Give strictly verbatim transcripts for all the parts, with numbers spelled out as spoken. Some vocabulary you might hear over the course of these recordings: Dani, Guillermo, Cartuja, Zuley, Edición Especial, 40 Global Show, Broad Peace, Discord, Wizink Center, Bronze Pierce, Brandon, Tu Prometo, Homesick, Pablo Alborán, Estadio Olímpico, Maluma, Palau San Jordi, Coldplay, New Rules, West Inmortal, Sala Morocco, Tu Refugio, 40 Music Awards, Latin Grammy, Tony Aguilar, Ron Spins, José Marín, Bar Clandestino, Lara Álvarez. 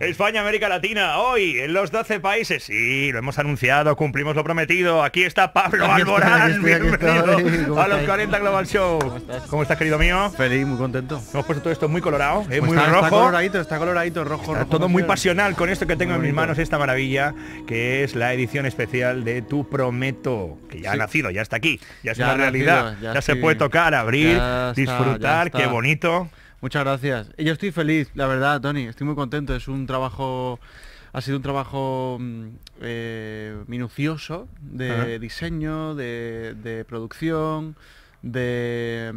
España, América Latina, hoy en los doce países. Sí, lo hemos anunciado, cumplimos lo prometido. Aquí está Pablo Alborán. Estoy, estoy, bienvenido a los cuarenta Global Show. ¿Cómo estás? ¿Cómo estás, querido mío? Feliz, muy contento. Hemos puesto todo esto muy colorado, eh, muy está, rojo. Está coloradito, está coloradito, rojo. Está rojo todo muy pasional con esto que tengo en mis manos, esta maravilla, que es la edición especial de Tu Prometo, que ya sí. ha nacido, ya está aquí, ya es ya una realidad. Nacido, ya ya sí. se puede tocar, abrir, ya está, disfrutar, qué bonito. Muchas gracias. Yo estoy feliz, la verdad, Tony. Estoy muy contento. Es un trabajo, ha sido un trabajo eh, minucioso de uh-huh. diseño, de, de producción, de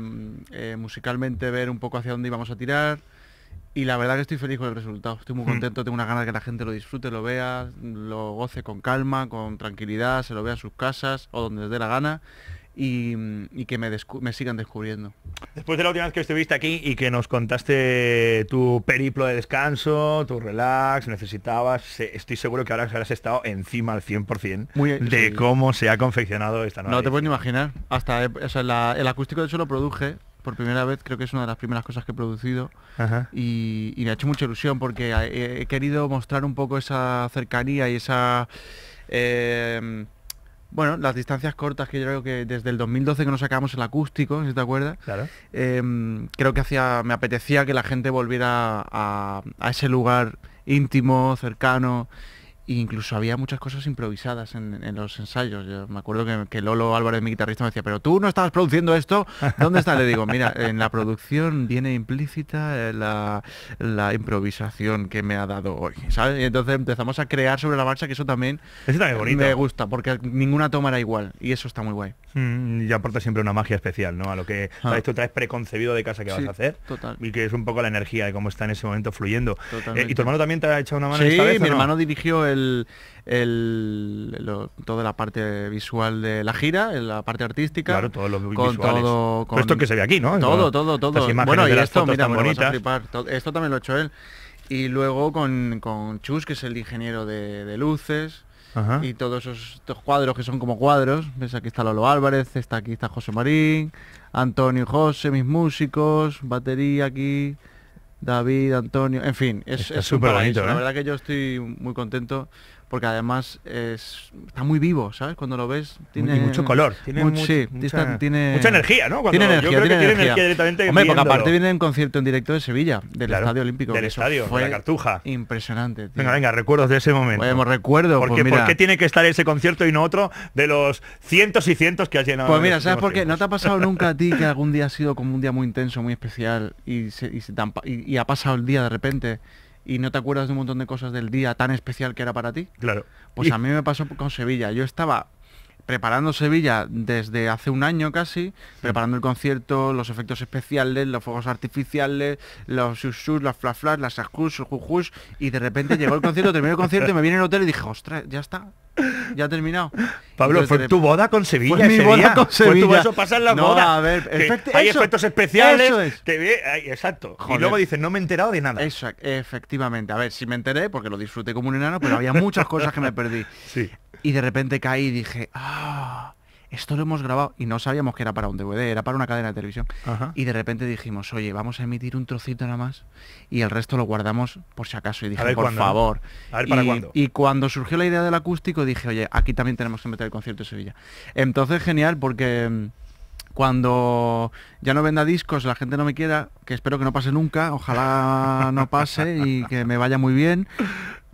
eh, musicalmente ver un poco hacia dónde íbamos a tirar. Y la verdad que estoy feliz con el resultado. Estoy muy contento. Mm. Tengo unas ganas de que la gente lo disfrute, lo vea, lo goce con calma, con tranquilidad, se lo vea en sus casas o donde les dé la gana. Y, y que me, me sigan descubriendo. Después de la última vez que estuviste aquí y que nos contaste tu periplo de descanso, tu relax, necesitabas, estoy seguro que ahora has estado encima al cien por cien Muy, de sí. cómo se ha confeccionado esta nueva. No te puedes ni imaginar. Hasta o sea, la, el acústico de hecho lo produje por primera vez, creo que es una de las primeras cosas que he producido. Ajá. Y, y me ha hecho mucha ilusión porque he, he querido mostrar un poco esa cercanía y esa... Eh, bueno, las distancias cortas que yo creo que desde el dos mil doce que nos sacamos el acústico, si te acuerdas, claro. eh, creo que hacía, me apetecía que la gente volviera a, a ese lugar íntimo, cercano, e incluso había muchas cosas improvisadas en, en los ensayos. Yo me acuerdo que, que Lolo Álvarez, mi guitarrista, me decía, pero tú no estabas produciendo esto, ¿dónde está? Le digo, mira, en la producción viene implícita la, la improvisación que me ha dado hoy, ¿sabes? Y entonces empezamos a crear sobre la marcha, que eso también, eso también bonito. Me gusta, porque ninguna toma era igual, y eso está muy guay. Mm, y aporta siempre una magia especial, ¿no? A lo que ah. sabes, tú traes preconcebido de casa que sí, vas a hacer, total. Y que es un poco la energía de cómo está en ese momento fluyendo. Eh, ¿Y tu hermano también te ha echado una mano? Sí, esta vez, mi no? hermano dirigió el El, el, lo, toda la parte visual de la gira, la parte artística. Claro, todos los visuales. Todo, con esto que se ve aquí, ¿no? Todo, todo, todo. Bueno, y esto, mira, me lo vas a flipar. Esto también lo ha hecho él. Y luego con, con Chus, que es el ingeniero de, de luces. Ajá. Y todos esos estos cuadros que son como cuadros. ¿Ves? Aquí está Lolo Álvarez, está aquí está José Marín, Antonio y José, mis músicos, batería aquí... David, Antonio, en fin, es súper bonito, ¿eh? La verdad que yo estoy muy contento porque además es, está muy vivo, ¿sabes? Cuando lo ves tiene y mucho color, tiene, muy, much, sí, mucha, está, tiene mucha energía, ¿no? Cuando, tiene energía, yo creo tiene que energía. Tiene energía directamente. Hombre, porque aparte viene en concierto en directo de Sevilla, del claro, Estadio Olímpico. Del estadio, de la Cartuja. Impresionante, tío. Venga, venga, recuerdos de ese momento. Podemos recuerdo. Porque, pues mira, ¿por qué tiene que estar ese concierto y no otro de los cientos y cientos que has llenado? Pues mira, ¿sabes por qué? ¿No te ha pasado nunca a ti que algún día ha sido como un día muy intenso, muy especial y, se, y, se tampa, y, y ha pasado el día de repente? Y no te acuerdas de un montón de cosas del día tan especial que era para ti. Claro. Pues y... a mí me pasó con Sevilla. Yo estaba preparando Sevilla desde hace un año casi, sí. preparando el concierto, los efectos especiales, los fuegos artificiales, los susus, las flaflas, las ajus, los jujus, y de repente llegó el concierto, terminó el concierto y me vine al hotel y dije, ostras, ya está. Ya ha terminado. Pablo, entonces, fue tu boda con Sevilla. Fue mi boda día. Con Sevilla. Fue tu eso pasa en la no, boda. A ver, efecto, hay eso, efectos especiales. Eso es. Te ve, ay, exacto. Joder. Y luego dices, no me he enterado de nada. Eso, efectivamente. A ver, sí me enteré porque lo disfruté como un enano, pero había muchas cosas que me perdí. Sí. Y de repente caí y dije, ah, esto lo hemos grabado. Y no sabíamos que era para un D V D, era para una cadena de televisión. Ajá. Y de repente dijimos, oye, vamos a emitir un trocito nada más y el resto lo guardamos por si acaso. Y dije, por cuándo, favor. A ver, ¿para y, cuándo? Y cuando surgió la idea del acústico dije, oye, aquí también tenemos que meter el concierto de Sevilla. Entonces, genial, porque cuando ya no venda discos, la gente no me quiera, que espero que no pase nunca, ojalá no pase y que me vaya muy bien,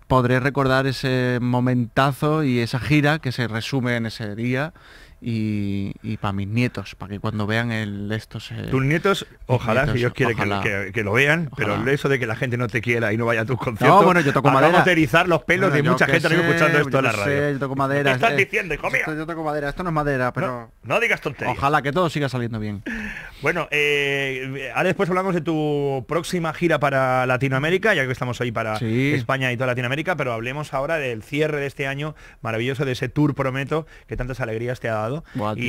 podré recordar ese momentazo y esa gira que se resume en ese día. Y, y para mis nietos, para que cuando vean el esto se... Tus nietos, ojalá, nietos, si Dios quiere ojalá, que, que, que lo vean, ojalá. Pero eso de que la gente no te quiera y no vaya a tus conciertos... No, bueno, yo toco madera. Vamos a erizar los pelos bueno, de mucha gente sé, escuchando esto en la radio. Sé, yo toco madera. ¿Qué estás es, diciendo, hijo mío? Esto, yo toco madera, esto no es madera, pero... No, no digas tonterías. Ojalá que todo siga saliendo bien. Bueno, eh, ahora después hablamos de tu próxima gira para Latinoamérica, ya que estamos ahí para sí. España y toda Latinoamérica, pero hablemos ahora del cierre de este año maravilloso, de ese Tour Prometo, que tantas alegrías te ha dado. Wow, y,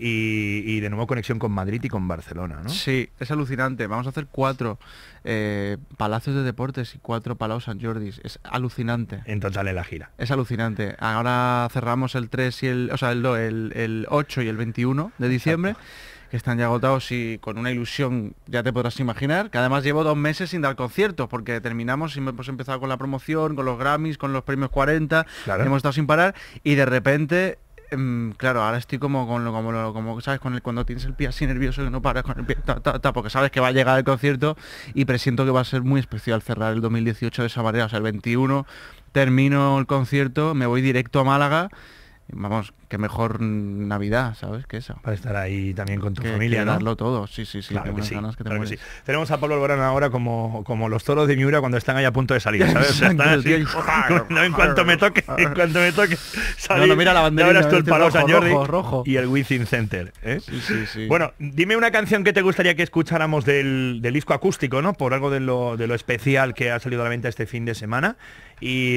y, y de nuevo conexión con Madrid y con Barcelona, ¿no? Sí, es alucinante. Vamos a hacer cuatro eh, Palacios de Deportes y cuatro Palau San Jordi. Es alucinante. En total en la gira. Es alucinante. Ahora cerramos el tres y el... O sea, el, el, el ocho y el veintiuno de diciembre. Exacto. que están ya agotados y con una ilusión, ya te podrás imaginar, que además llevo dos meses sin dar conciertos, porque terminamos y hemos empezado con la promoción, con los Grammys, con los premios cuarenta, claro. Hemos estado sin parar y de repente... Claro, ahora estoy como con lo, como lo, como sabes, con el, cuando tienes el pie así nervioso que no paras con el pie, ta, ta, ta, porque sabes que va a llegar el concierto y presiento que va a ser muy especial cerrar el dos mil dieciocho de esa manera. O sea, el veintiuno termino el concierto, me voy directo a Málaga. Vamos, qué mejor Navidad, ¿sabes? Que esa. Para estar ahí también con tu que, familia, que ¿no? Darlo todo, sí, sí, sí. Claro que sí, ganas que te claro que sí. Tenemos a Pablo Alborán ahora como, como los toros de Miura cuando están ahí a punto de salir, ¿sabes? O sea, están así, no, en cuanto me toque, en cuanto me toque salir, no, no, mira la bandera, ahora estoy el Palau San Jordi rojo, rojo. Y el Wizink Center, ¿eh? Sí, sí, sí. Bueno, dime una canción que te gustaría que escucháramos del, del disco acústico, ¿no? Por algo de lo, de lo especial que ha salido a la venta este fin de semana. Y,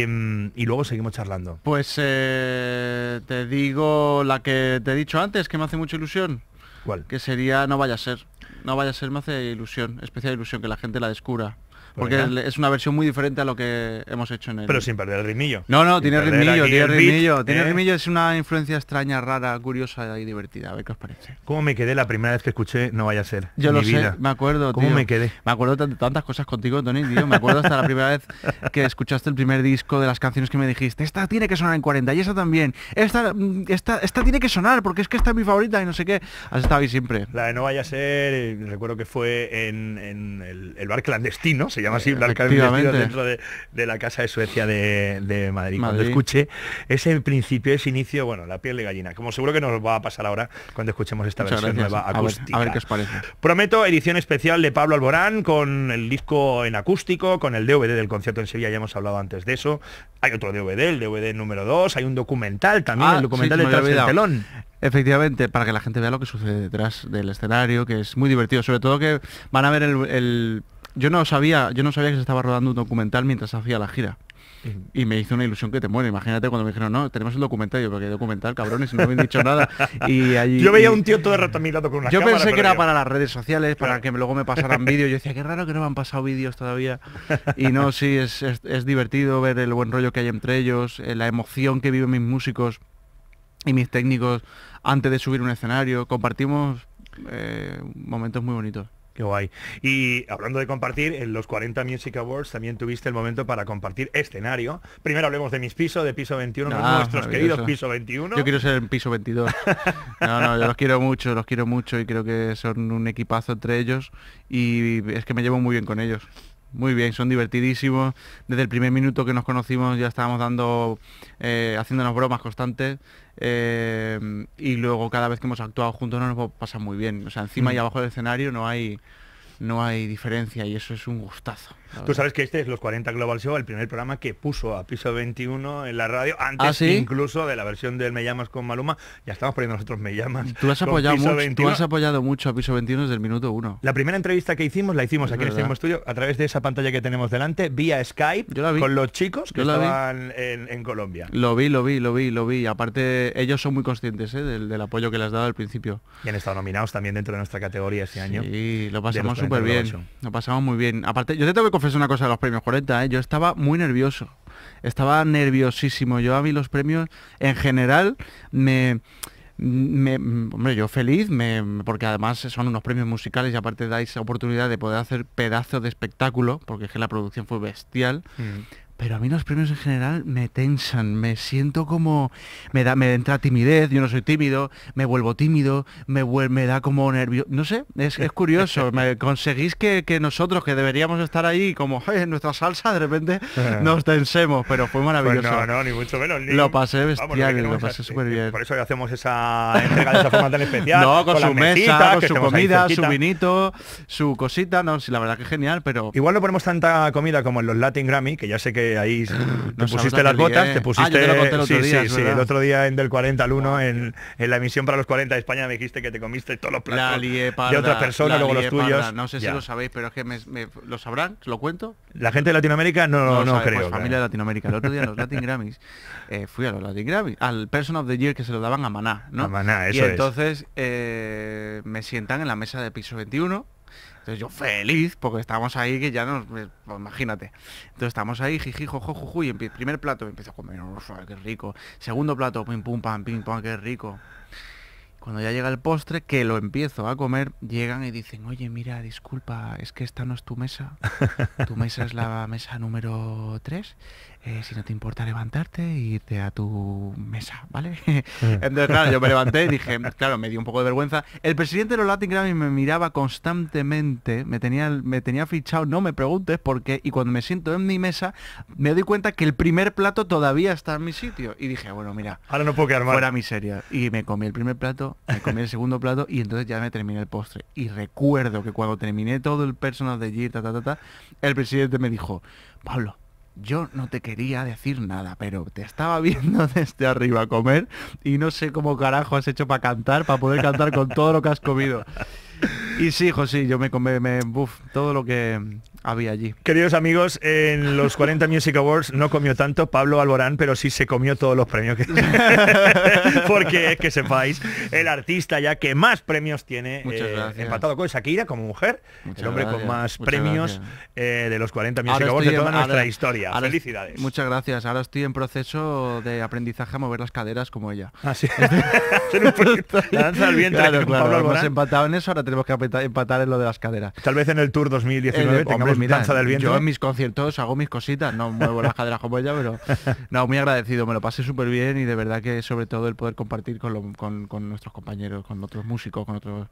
y luego seguimos charlando. Pues eh, te digo la que te he dicho antes, que me hace mucha ilusión. ¿Cuál? Que sería No Vaya a Ser. No Vaya a Ser me hace ilusión, especial ilusión, que la gente la descubra. Porque ¿Por es una versión muy diferente a lo que hemos hecho en el... Pero sin perder el ritmillo. No, no, sin tiene ritmillo, tiene ritmillo. Beat, tiene eh. ritmillo, es una influencia extraña, rara, curiosa y divertida. A ver qué os parece. ¿Cómo me quedé la primera vez que escuché No Vaya a Ser? Yo lo vida. sé, me acuerdo, ¿Cómo tío. ¿Cómo me quedé? Me acuerdo de tantas cosas contigo, Tony, tío. Me acuerdo hasta la primera vez que escuchaste el primer disco, de las canciones que me dijiste. Esta tiene que sonar en cuarenta y esa también. Esta, esta, esta tiene que sonar porque es que esta es mi favorita y no sé qué. Has estado ahí siempre. La de No Vaya a Ser, recuerdo que fue en, en el, el bar clandestino, se llama así, Blanca, dentro de, de la Casa de Suecia de, de Madrid. Madrid. Cuando escuché ese principio, ese inicio, bueno, la piel de gallina, como seguro que nos va a pasar ahora cuando escuchemos esta Muchas versión gracias. nueva acústica. A ver, a ver qué os parece. Prometo, edición especial de Pablo Alborán, con el disco en acústico, con el D V D del concierto en Sevilla, ya hemos hablado antes de eso. Hay otro D V D, el D V D número dos, hay un documental también, ah, el documental sí, detrás del telón. Efectivamente, para que la gente vea lo que sucede detrás del escenario, que es muy divertido, sobre todo que van a ver el... el Yo no sabía, yo no sabía que se estaba rodando un documental mientras hacía la gira. Y me hizo una ilusión que te muere. Imagínate cuando me dijeron, no, tenemos el documental. Yo, porque hay documental, cabrones, y no me han dicho nada. Y allí, yo veía a un tío todo el rato a mi lado con una yo cámara. Pensé que era yo... para las redes sociales, para claro. que luego me pasaran vídeos. Yo decía, qué raro que no me han pasado vídeos todavía. Y no, sí, es, es, es divertido ver el buen rollo que hay entre ellos, eh, la emoción que viven mis músicos y mis técnicos antes de subir un escenario. Compartimos eh, momentos muy bonitos. Qué guay. Y hablando de compartir, en los cuarenta Music Awards también tuviste el momento para compartir escenario. Primero hablemos de mis pisos, de Piso veintiuno, no, nuestros queridos Piso veintiuno. Yo quiero ser en Piso veintidós. No, no, yo los quiero mucho, los quiero mucho y creo que son un equipazo entre ellos y es que me llevo muy bien con ellos. Muy bien, son divertidísimos. Desde el primer minuto que nos conocimos ya estábamos dando, eh, haciéndonos bromas constantes. Eh, y luego cada vez que hemos actuado juntos no nos pasa muy bien. O sea, encima mm. y abajo del escenario no hay... no hay diferencia y eso es un gustazo. Tú sabes que este es los cuarenta Global Show, el primer programa que puso a Piso veintiuno en la radio, antes ¿Ah, sí? incluso de la versión del Me Llamas con Maluma. Ya estamos poniendo nosotros Me Llamas. Tú has, apoyado mucho, tú has apoyado mucho a Piso veintiuno desde el minuto uno. La primera entrevista que hicimos la hicimos es aquí verdad. en este estudio, a través de esa pantalla que tenemos delante, vía Skype, Yo la vi. con los chicos que Yo estaban en, en Colombia. Lo vi, lo vi, lo vi, lo vi. Aparte, ellos son muy conscientes ¿eh? del, del apoyo que les has dado al principio. Y han estado nominados también dentro de nuestra categoría este sí, año. Sí, lo pasamos súper Súper bien, lo pasamos muy bien. Aparte, yo te tengo que confesar una cosa de los premios cuarenta, ¿eh? Yo estaba muy nervioso, estaba nerviosísimo. Yo a mí los premios, en general, me... Me, hombre, yo feliz, me, porque además son unos premios musicales y aparte dais oportunidad de poder hacer pedazos de espectáculo, porque es que la producción fue bestial. Mm. Pero a mí los premios en general me tensan, me siento como... Me da me entra timidez, yo no soy tímido, me vuelvo tímido, me, vuel, me da como nervio... No sé, es, es curioso, me, conseguís que, que nosotros, que deberíamos estar ahí como en nuestra salsa, de repente nos tensemos, pero fue maravilloso. Pues no, no, ni mucho menos. Ni... Lo pasé bestial, lo pasé súper bien. Por eso que hacemos esa entrega de esa forma tan especial. No, con, con su mesitas, mesa, con su comida, su vinito, su cosita, no, sí, la verdad que es genial, pero... Igual no ponemos tanta comida como en los Latin Grammy, que ya sé que... ahí te Nos pusiste las botas, eh. te pusiste ah, yo te lo conté el otro sí, día, sí, sí, el otro día en del cuarenta al uno, oh, en, en la emisión para los cuarenta de España me dijiste que te comiste todos los platos parda, de otra persona, luego los tuyos. Parda. No sé ya. si lo sabéis, pero es que me, me, ¿lo sabrán? ¿Lo cuento? La gente de Latinoamérica no, no, no, no creo. Pues, claro. Familia de Latinoamérica. El otro día en los Latin Grammys, eh, fui a los Latin Grammys, al Person of the Year que se lo daban a Maná, ¿no? A Maná, eso Y entonces es. Eh, me sientan en la mesa de Piso veintiuno. Entonces yo feliz, porque estábamos ahí que ya nos... Pues, imagínate. Entonces estamos ahí, jiji, jojo, juju, y en primer plato me empiezo a comer, qué rico. Segundo plato, pim, pum, pam, pim, pam, qué rico. Cuando ya llega el postre, que lo empiezo a comer, llegan y dicen, oye, mira, disculpa, es que esta no es tu mesa. Tu mesa es la mesa número tres. Eh, si no te importa levantarte e irte a tu mesa, ¿vale? Entonces, claro, yo me levanté y dije, claro, me dio un poco de vergüenza. El presidente de los Latin Grammy me miraba constantemente, me tenía, me tenía fichado, no me preguntes por qué, y cuando me siento en mi mesa, me doy cuenta que el primer plato todavía está en mi sitio. Y dije, bueno, mira, ahora no puedo quedar mal. Fuera miseria. Y me comí el primer plato, me comí el segundo plato, y entonces ya me terminé el postre. Y recuerdo que cuando terminé todo el personal de G, ta, ta, ta, ta, el presidente me dijo, Pablo, yo no te quería decir nada, pero te estaba viendo desde arriba comer y no sé cómo carajo has hecho para cantar, para poder cantar con todo lo que has comido. Y sí, José, yo me comí me, buf, todo lo que había allí. Queridos amigos, en los cuarenta Music Awards no comió tanto Pablo Alborán, pero sí se comió todos los premios. Que... Porque es que sepáis, el artista ya que más premios tiene, eh, empatado con Shakira como mujer, muchas el hombre gracias, con más premios eh, de los cuarenta Music ahora Awards de toda en, nuestra ahora, historia. Ahora, felicidades. Muchas gracias. Ahora estoy en proceso de aprendizaje a mover las caderas como ella. Ah, sí. La danza del vientre, claro, claro, Pablo Alborán. Hemos empatado en eso, ahora tenemos que empatar en lo de las caderas. Tal vez en el Tour dos mil diecinueve de, tengamos hombre, danza mira, del viento. Yo en mis conciertos hago mis cositas, no muevo las caderas como ella, pero no, muy agradecido, me lo pasé súper bien y de verdad que sobre todo el poder compartir con, lo, con, con nuestros compañeros, con otros músicos, con otros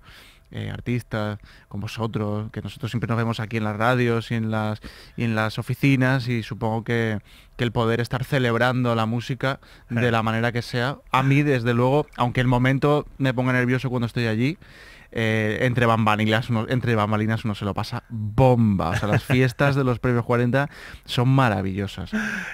eh, artistas, con vosotros, que nosotros siempre nos vemos aquí en las radios y en las, y en las oficinas y supongo que, que el poder estar celebrando la música de la manera que sea, a mí desde luego, aunque el momento me ponga nervioso cuando estoy allí, Eh, entre bambalinas uno, entre bambalinas uno se lo pasa bomba. O sea, las fiestas de los premios cuarenta son maravillosas.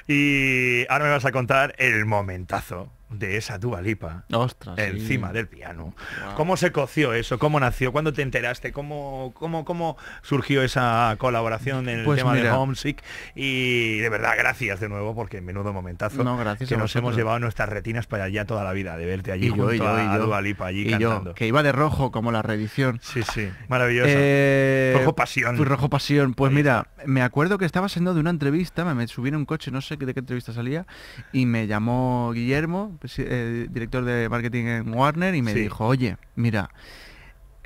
Y ahora me vas a contar el momentazo de esa Dua Lipa. Ostras, encima sí. Del piano. Wow. ¿Cómo se coció eso? ¿Cómo nació? ¿Cuándo te enteraste? ¿Cómo, cómo, cómo surgió esa colaboración en el pues tema mira. de Homesick? Y de verdad, gracias de nuevo, porque menudo momentazo no, gracias que nos vosotros. hemos llevado nuestras retinas para allá toda la vida, de verte allí y junto yo, y yo, a Dua Lipa allí y cantando. Yo, que iba de rojo como la reedición. Sí, sí, maravilloso. Eh, rojo pasión. Pues rojo pasión. Pues ahí. Mira, me acuerdo que estaba siendo de una entrevista, me, me subí en un coche, no sé de qué entrevista salía, y me llamó Guillermo, Eh, director de marketing en Warner, y me sí. dijo, oye, mira,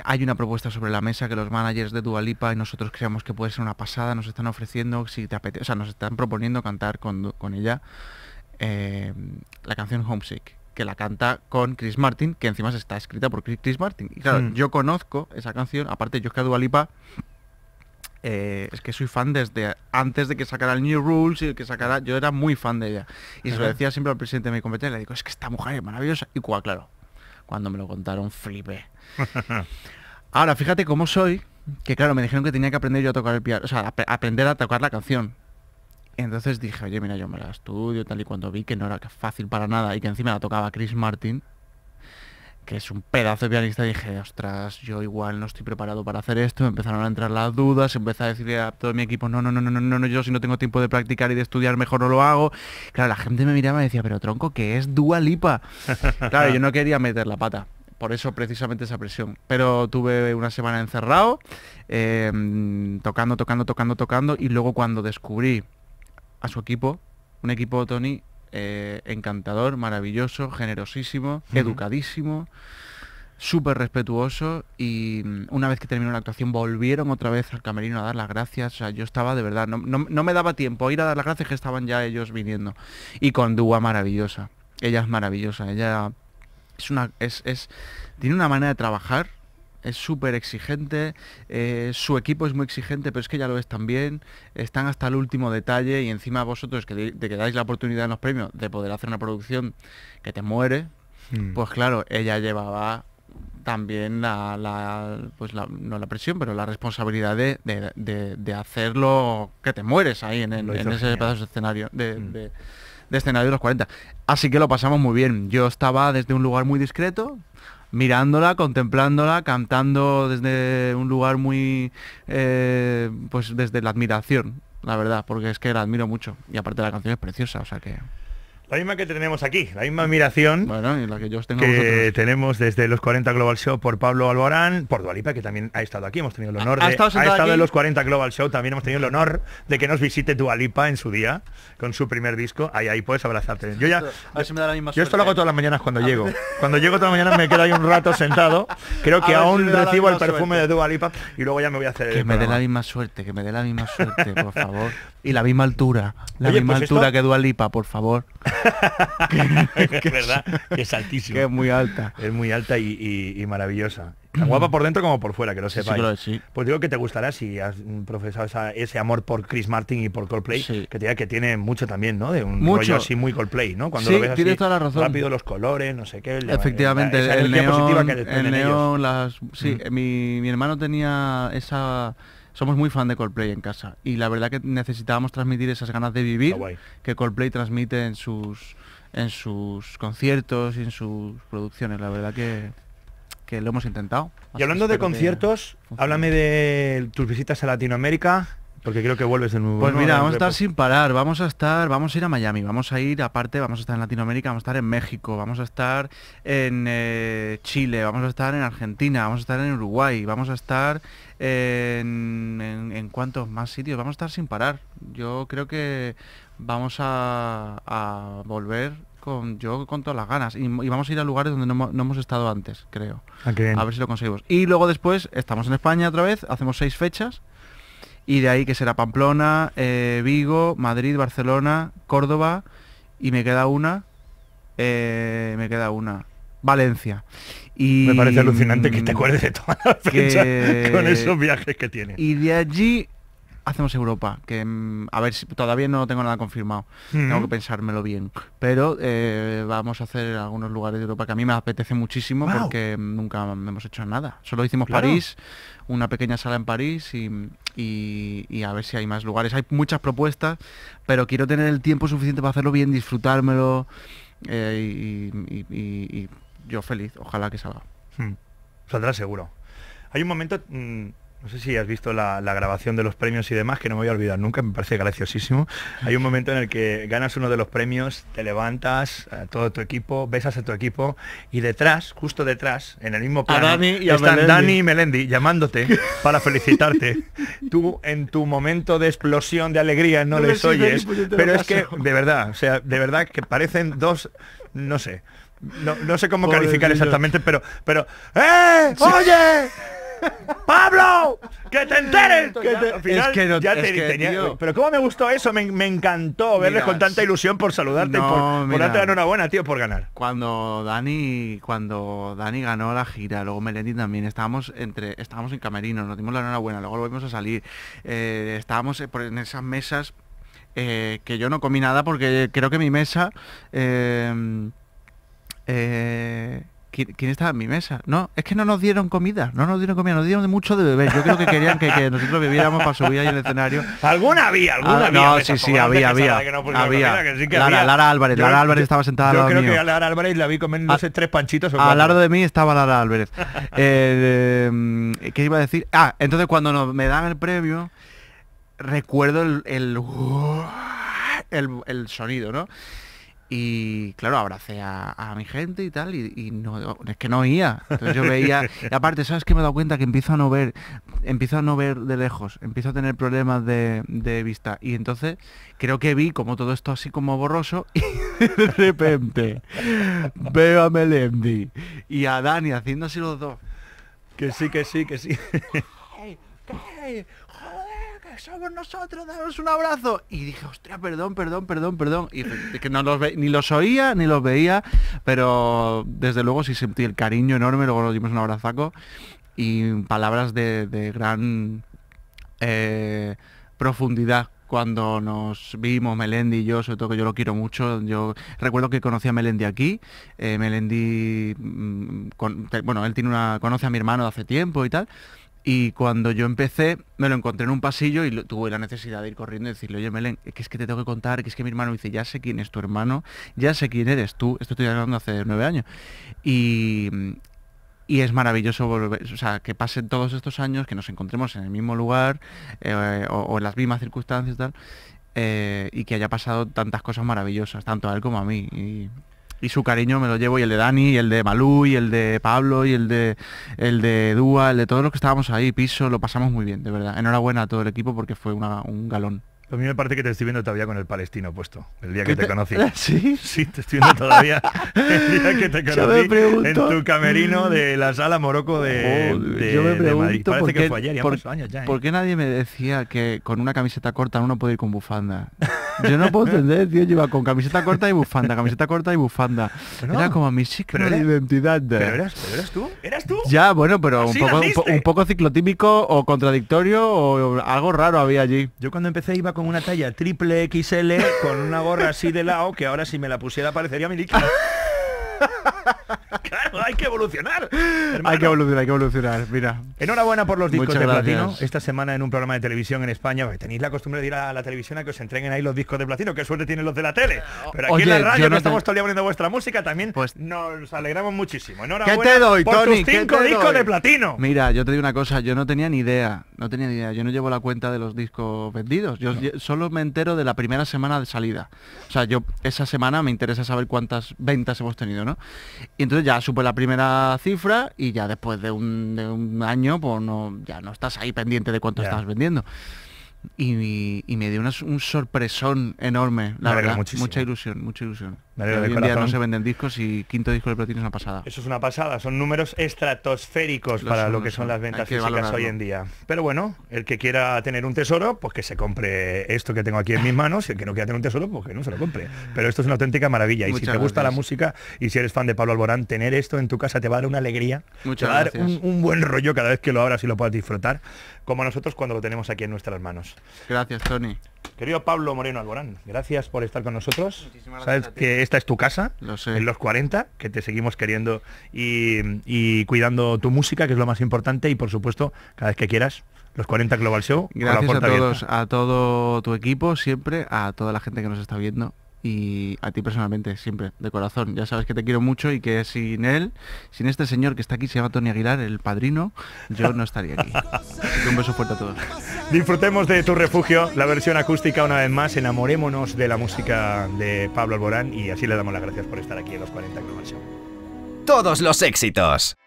hay una propuesta sobre la mesa que los managers de Dua Lipa y nosotros creemos que puede ser una pasada, nos están ofreciendo, si te apetece, o sea, nos están proponiendo cantar con, con ella eh, la canción Homesick, que la canta con Chris Martin, que encima está escrita por Chris Martin. Y claro, mm. yo conozco esa canción, aparte yo es que a Dua Lipa... Eh, es que soy fan desde antes de que sacara el New Rules y el que sacara, yo era muy fan de ella y se lo decía siempre al presidente de mi competencia, le digo, es que esta mujer es maravillosa y cual, claro, cuando me lo contaron flipé. Ahora fíjate cómo soy, que claro, me dijeron que tenía que aprender yo a tocar el piano, o sea, a aprender a tocar la canción. Entonces dije, oye, mira, yo me la estudio tal, y cuando vi que no era fácil para nada y que encima la tocaba Chris Martin, que es un pedazo de pianista, dije, ostras, yo igual no estoy preparado para hacer esto, me empezaron a entrar las dudas, empecé a decirle a todo mi equipo, no, no, no, no, no, no, yo si no tengo tiempo de practicar y de estudiar, mejor no lo hago. Claro, la gente me miraba y me decía, pero tronco, que es Dua Lipa. Claro, yo no quería meter la pata, por eso precisamente esa presión. Pero tuve una semana encerrado, eh, tocando, tocando, tocando, tocando, y luego cuando descubrí a su equipo, un equipo, Tony, Eh, encantador, maravilloso, generosísimo, uh-huh. educadísimo, súper respetuoso, y una vez que terminó la actuación volvieron otra vez al camerino a dar las gracias. O sea, yo estaba de verdad, no, no, no me daba tiempo a ir a dar las gracias, que estaban ya ellos viniendo. Y con Dua, maravillosa, ella es maravillosa, ella es una, es, es, tiene una manera de trabajar, es súper exigente, eh, su equipo es muy exigente, pero es que ya lo es también, están hasta el último detalle, y encima vosotros que, de, de que dais la oportunidad en los premios de poder hacer una producción que te muere, mm. pues claro, ella llevaba también la, la pues la, no la presión, pero la responsabilidad de, de, de, de hacerlo que te mueres ahí en, en, en ese pedazo de escenario de, mm. de, de escenario de los cuarenta. Así que lo pasamos muy bien, yo estaba desde un lugar muy discreto, mirándola, contemplándola, cantando desde un lugar muy... Eh, pues desde la admiración, la verdad, porque es que la admiro mucho. Y aparte la canción es preciosa, o sea que... La misma que tenemos aquí, la misma admiración bueno, y la que, yo tengo que tenemos desde los cuarenta Global Show por Pablo Alborán, por Dua Lipa, que también ha estado aquí, hemos tenido el honor, ha, de, ha estado, ha estado en los cuarenta Global Show, también hemos tenido el honor de que nos visite Dua Lipa en su día, con su primer disco, ahí, ahí puedes abrazarte. Yo ya, a ver si me da la misma yo esto suerte, lo hago todas las mañanas cuando llego, cuando llego todas las mañanas me quedo ahí un rato sentado, creo que aún si recibo el perfume suerte. de Dua Lipa y luego ya me voy a hacer... Que me dé la misma suerte, que me dé la misma suerte, por favor, y la misma altura, la Oye, misma pues altura esto... que Dua Lipa, por favor. que, que es verdad, que es altísimo. Que es muy alta. Es muy alta y, y, y maravillosa. Tan guapa por dentro como por fuera, que lo sepáis. Sí, claro, sí. Pues digo que te gustará si has profesado esa, ese amor por Chris Martin y por Coldplay, sí. que, te, que tiene mucho también, ¿no? De un mucho. rollo así muy Coldplay, ¿no? Cuando sí, lo ves así, toda la razón. rápido los colores, no sé qué. Efectivamente, la, el neón, que el neón las, sí, mm. mi, mi hermano tenía esa... Somos muy fan de Coldplay en casa y la verdad que necesitábamos transmitir esas ganas de vivir que Coldplay transmite en sus en sus conciertos y en sus producciones. La verdad que, que lo hemos intentado. Así y hablando de conciertos, háblame de tus visitas a Latinoamérica, porque creo que vuelves de nuevo. Pues mira, vamos a estar sin parar, vamos a estar, vamos a ir a Miami, vamos a ir aparte, vamos a estar en Latinoamérica, vamos a estar en México, vamos a estar en eh, Chile, vamos a estar en Argentina, vamos a estar en Uruguay, vamos a estar... En, en, en cuantos más sitios, vamos a estar sin parar. Yo creo que vamos a, a volver con yo con todas las ganas y, y vamos a ir a lugares donde no, no hemos estado antes, creo. Ah, qué bien. A ver si lo conseguimos. Y luego después estamos en España otra vez, hacemos seis fechas y de ahí que será Pamplona, eh, Vigo, Madrid, Barcelona, Córdoba y me queda una, eh, me queda una, Valencia. Y me parece alucinante que te acuerdes de todas las fechas con esos viajes que tienes. Y de allí hacemos Europa, que a ver si todavía no tengo nada confirmado, mm. tengo que pensármelo bien, pero eh, vamos a hacer algunos lugares de Europa que a mí me apetece muchísimo wow. porque nunca hemos hecho nada, solo hicimos claro. París, una pequeña sala en París y, y, y a ver si hay más lugares, hay muchas propuestas, pero quiero tener el tiempo suficiente para hacerlo bien, disfrutármelo eh, y... y, y, y yo feliz, ojalá que salga. Hmm. Saldrá seguro. Hay un momento, mmm, no sé si has visto la, la grabación de los premios y demás, que no me voy a olvidar nunca, me parece graciosísimo. Hay un momento en el que ganas uno de los premios, te levantas, a todo tu equipo, besas a tu equipo, y detrás, justo detrás, en el mismo plano, Dani y están Melendi. Dani y Melendi llamándote para felicitarte. Tú, en tu momento de explosión de alegría, no, no les oyes, pero es que, de verdad, o sea, de verdad que parecen dos, no sé, No, no sé cómo Pobre calificar Dios. exactamente, pero... pero ¡Eh! Sí. ¡Oye! ¡Pablo! ¡Que te enteres! Que te, al final, es que no, ya te, es que, tenía, tío, pero cómo me gustó eso, me, me encantó verles con tanta ilusión por saludarte no, y por, mira, por darte la enhorabuena, tío, por ganar. Cuando Dani, cuando Dani ganó la gira, luego Melendi también, estábamos entre, estábamos en camerinos, nos dimos la enhorabuena, luego volvimos a salir, eh, estábamos en esas mesas eh, que yo no comí nada porque creo que mi mesa... Eh, Eh, ¿quién, ¿Quién estaba en mi mesa? No, es que no nos dieron comida, no nos dieron comida, nos dieron mucho de beber. Yo creo que querían que, que nosotros bebiéramos para subir ahí al escenario. ¿Alguna había? ¿Alguna ah, había? No, sí, sí, había, había. No había. Comida, que sí que Lara, había. Lara Álvarez, yo, Lara Álvarez yo, estaba sentada al lado mío. Yo creo que a Lara Álvarez la vi comiendo tres panchitos. Al lado de mí estaba Lara Álvarez. eh, eh, ¿Qué iba a decir? Ah, entonces cuando nos, me dan el premio, recuerdo el, el, el, el sonido, ¿no? Y claro, abracé a, a mi gente y tal, y, y no, es que no oía. Entonces yo veía, y aparte, ¿sabes qué? Me he dado cuenta que empiezo a no ver, empiezo a no ver de lejos, empiezo a tener problemas de, de vista. Y entonces creo que vi como todo esto así como borroso, y de repente veo a Melendi y a Dani haciendo así los dos. Que sí, que sí, que sí. Hey, hey. Somos nosotros, daros un abrazo. Y dije, hostia, perdón, perdón, perdón, perdón. Y que no los ve, ni los oía, ni los veía, pero desde luego sí sentí el cariño enorme, luego nos dimos un abrazaco y palabras de, de gran eh, profundidad. Cuando nos vimos, Melendi y yo, sobre todo que yo lo quiero mucho, yo recuerdo que conocí a Melendi aquí, eh, Melendi, con, bueno, él tiene una conoce a mi hermano de hace tiempo y tal. Y cuando yo empecé, me lo encontré en un pasillo y lo, tuve la necesidad de ir corriendo y decirle, oye, Melen, que es que te tengo que contar, que es que mi hermano dice, ya sé quién es tu hermano, ya sé quién eres tú. Esto estoy hablando hace nueve años. Y, y es maravilloso volver, o sea, que pasen todos estos años, que nos encontremos en el mismo lugar eh, o, o en las mismas circunstancias y tal. eh, y que haya pasado tantas cosas maravillosas, tanto a él como a mí. Y, y su cariño me lo llevo, y el de Dani, y el de Malú, y el de Pablo, y el de, el de Dua, el de todos los que estábamos ahí, Piso, lo pasamos muy bien, de verdad. Enhorabuena a todo el equipo porque fue una, un galón. A mí me parece que te estoy viendo todavía con el palestino puesto, el día que te, te conocí. ¿Sí? Sí, te estoy viendo todavía el día que te conocí en tu camerino de la Sala Morocco de, oh, de, yo me de Madrid. Parece por qué, que fue ayer, ya por, pasó años ya, ¿eh? ¿Por qué nadie me decía que con una camiseta corta uno puede ir con bufanda? Yo no puedo entender, tío, lleva con camiseta corta y bufanda, camiseta corta y bufanda. No, era como mi signo de identidad. ¿Pero eras, pero eras tú? ¿Eras tú? Ya, bueno, pero un poco, un, un poco ciclotípico o contradictorio o algo raro había allí. Yo cuando empecé iba con con una talla triple equis ele, con una gorra así de lado, que ahora si me la pusiera parecería milica. Claro, hay que evolucionar, hermano. Hay que evolucionar, hay que evolucionar, mira. Enhorabuena por los discos Muchas de gracias. platino. Esta semana en un programa de televisión en España, tenéis la costumbre de ir a la televisión a que os entreguen ahí los discos de platino. Qué suerte tienen los de la tele. Pero aquí Oye, en la radio no que te... estamos todo el día poniendo vuestra música, también pues nos alegramos muchísimo. Enhorabuena ¿Qué te doy, por Tony? tus cinco discos doy? de platino. Mira, yo te digo una cosa, yo no tenía ni idea, no tenía ni idea, yo no llevo la cuenta de los discos vendidos. Yo no. solo me entero de la primera semana de salida. O sea, yo esa semana me interesa saber cuántas ventas hemos tenido, ¿no? Y entonces ya supe la primera cifra y ya después de un, de un año, pues no, ya no estás ahí pendiente de cuánto yeah. estás vendiendo. Y, y, y me dio una, un sorpresón enorme, la verdad, muchísimo. mucha ilusión, mucha ilusión. Hoy en día no se venden discos y quinto disco de platino es una pasada. Eso es una pasada, son números estratosféricos lo para son, lo que son, son las ventas físicas valorarlo. hoy en día. Pero bueno, el que quiera tener un tesoro, pues que se compre esto que tengo aquí en mis manos, y el que no quiera tener un tesoro, pues que no se lo compre. Pero esto es una auténtica maravilla, y Muchas si te gracias. gusta la música y si eres fan de Pablo Alborán, tener esto en tu casa te va a dar una alegría, Muchas te va a dar un, un buen rollo cada vez que lo abras y lo puedas disfrutar, como nosotros cuando lo tenemos aquí en nuestras manos. Gracias, Tony. Querido Pablo Moreno Alborán, gracias por estar con nosotros. Muchísimas Sabes gracias que esta es tu casa, lo sé. en los cuarenta, que te seguimos queriendo y, y cuidando tu música, que es lo más importante, y por supuesto, cada vez que quieras, los cuarenta Global Show. Gracias a todos, abierta. a todo tu equipo siempre, a toda la gente que nos está viendo. Y a ti personalmente, siempre, de corazón. Ya sabes que te quiero mucho y que sin él, sin este señor que está aquí, se llama Tony Aguilar, el padrino, yo no estaría aquí. Así que un beso fuerte a todos. Disfrutemos de Tu Refugio, la versión acústica una vez más. Enamorémonos de la música de Pablo Alborán y así le damos las gracias por estar aquí en los cuarenta Global Show. Todos los éxitos.